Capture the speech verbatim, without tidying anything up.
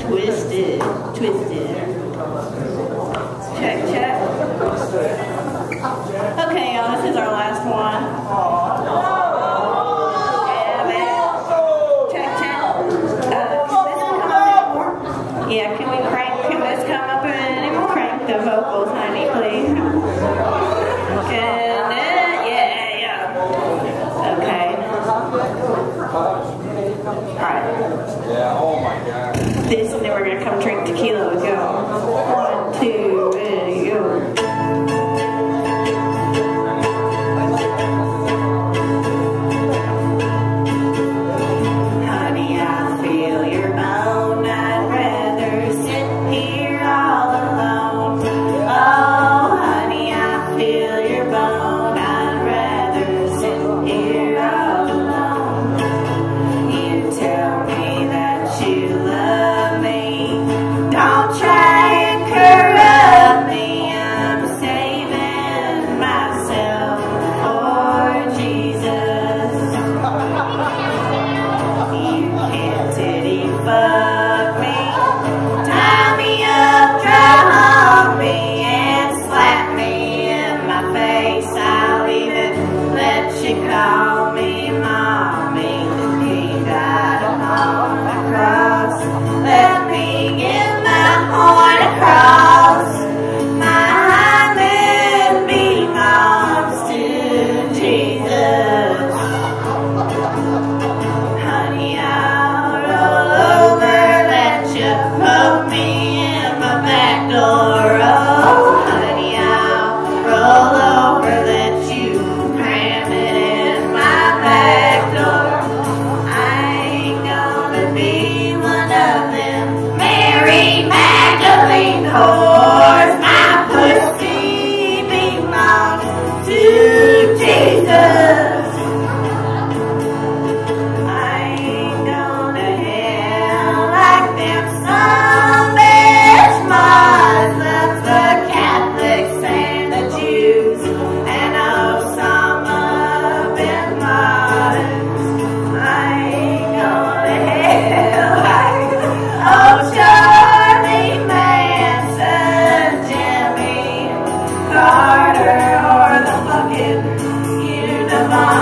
Twisted, twisted. Check, check. Okay, y'all, this is our last one. Yeah, man. Check, check. Uh, can yeah, can we crank? Can this come up and crank the vocals, honey, please? Can it? Yeah, yeah. Okay. All right. Yeah. Oh my God. This, and then we're gonna come drink tequila and go. One, two, and go. Bye.